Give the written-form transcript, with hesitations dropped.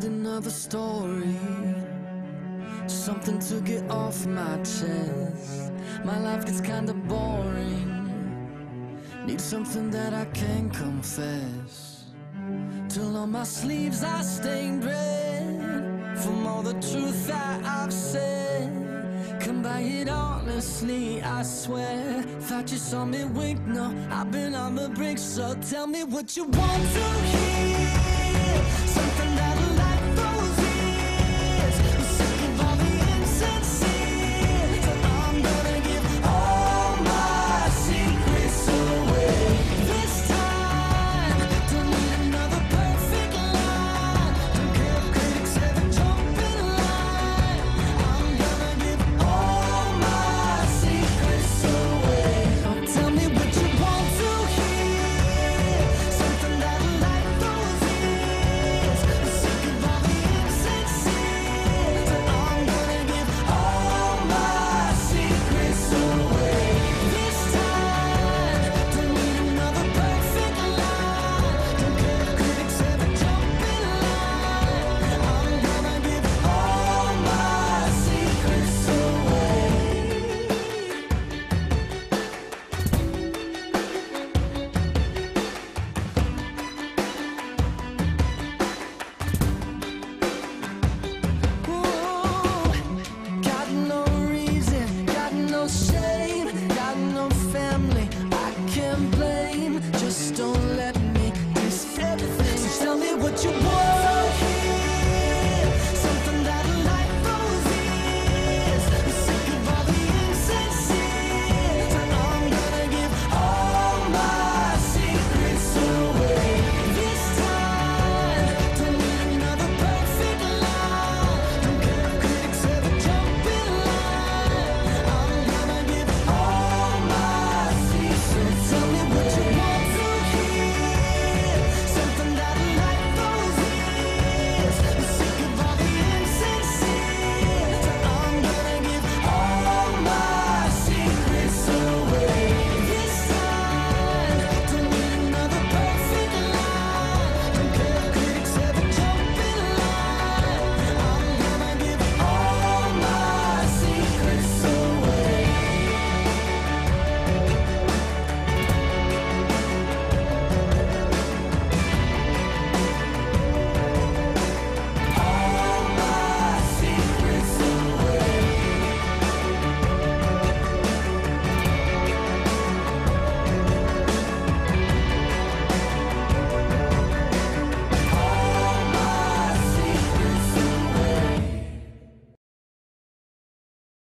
need another story, something to get off my chest. My life gets kinda boring, need something that I can confess. Till on my sleeves I stained red from all the truth that I've said. Come by it honestly, I swear. Thought you saw me wink, no, I've been on the brink. So tell me what you want to hear.